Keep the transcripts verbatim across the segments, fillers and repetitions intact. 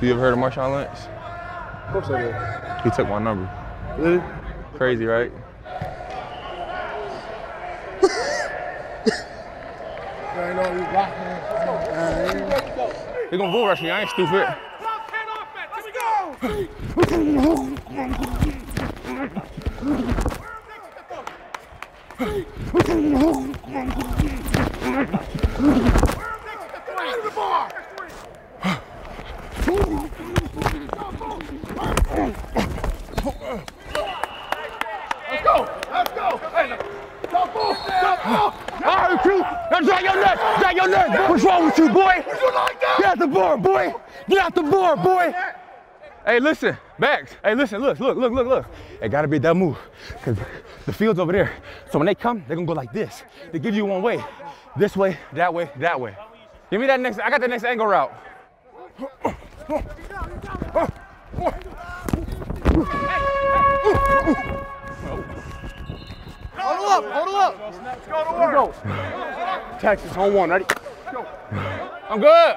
You ever heard of Marshawn Lynch? Of course I did. He took my number. Really? Crazy, right? They're gonna bull rush me. I ain't stupid. Let's go! Let's go! Hey, stop ball! Stop ball! All right, crew. Now drag your nuts! Drag your nuts! What's wrong with you, boy? Get out the board, boy! Get out the board, boy! Hey, listen, backs. Hey, listen, look, look, look, look, look. It gotta be that move, cause the field's over there. So when they come, they're gonna go like this. They give you one way, this way, that way, that way. Give me that next. I got the next angle route. Huddle up, huddle up. Let's go to work. Let's go. Texas, home one, ready? Go. I'm good.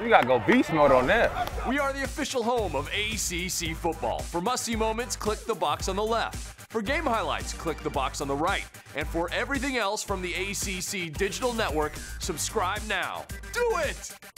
You gotta go beast mode on that. We are the official home of A C C football. For must-see moments, click the box on the left. For game highlights, click the box on the right. And for everything else from the A C C Digital Network, subscribe now. Do it!